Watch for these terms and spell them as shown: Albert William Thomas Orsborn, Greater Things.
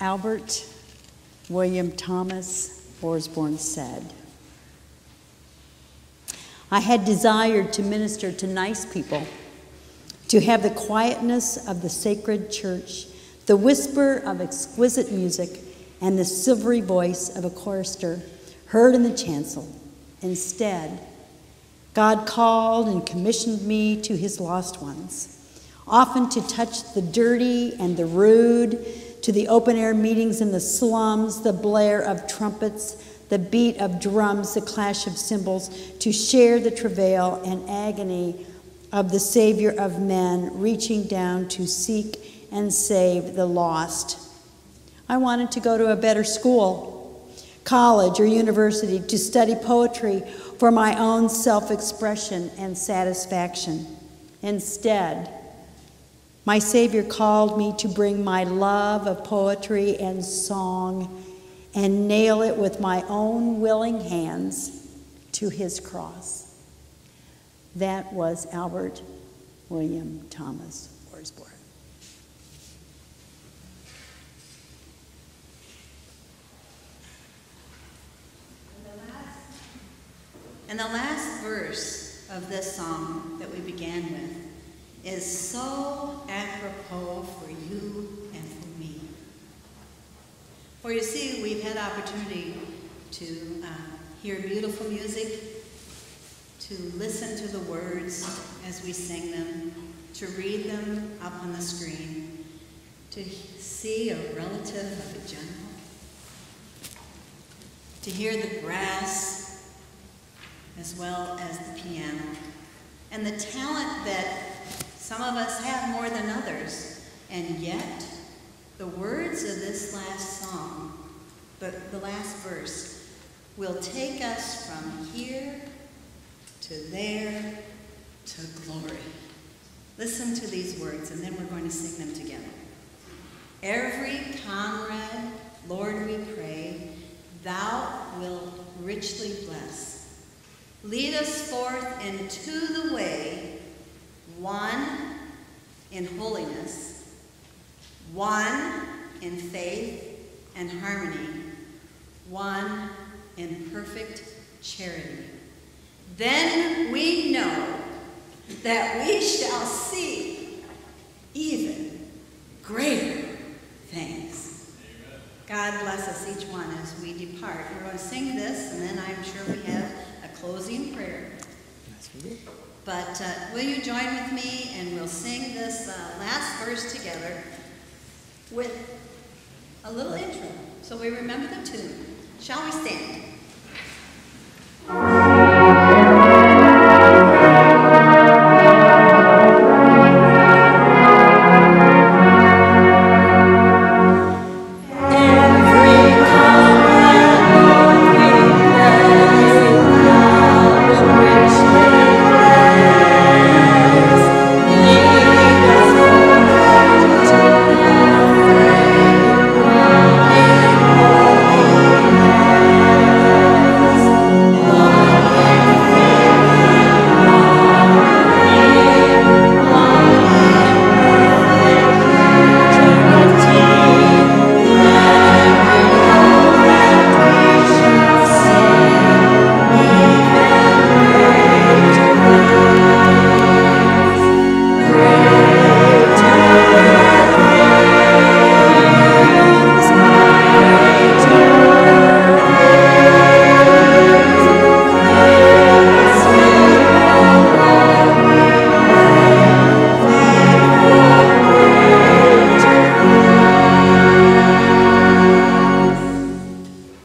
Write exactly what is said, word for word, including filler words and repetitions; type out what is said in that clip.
Albert William Thomas Orsborn said, "I had desired to minister to nice people, to have the quietness of the sacred church, the whisper of exquisite music, and the silvery voice of a chorister heard in the chancel. Instead, God called and commissioned me to his lost ones, often to touch the dirty and the rude, to the open-air meetings in the slums, the blare of trumpets, the beat of drums, the clash of cymbals, to share the travail and agony of the Savior of men, reaching down to seek and save the lost. I wanted to go to a better school, college or university, to study poetry for my own self-expression and satisfaction. Instead, my Savior called me to bring my love of poetry and song and nail it with my own willing hands to his cross." That was Albert William Thomas Orsborn. And the last verse of this song that we began with is so apropos for you and for me. For you see, we've had opportunity to uh, hear beautiful music, to listen to the words as we sing them, to read them up on the screen, to see a relative of a general, to hear the brass as well as the piano, and the talent that some of us have more than others, and yet the words of this last song, but the last verse, will take us from here to there to glory. Listen to these words, and then we're going to sing them together. Every comrade, Lord, we pray, thou wilt richly bless. Lead us forth into the way, one in holiness, one in faith and harmony, one in perfect charity. Then we know that we shall see even greater things. Amen. God bless us each one as we depart. We're going to sing this, and then I'm sure we have a closing prayer. Yes, we do. But uh, will you join with me, and we'll sing this uh, last verse together with a little intro so we remember the tune. Shall we stand?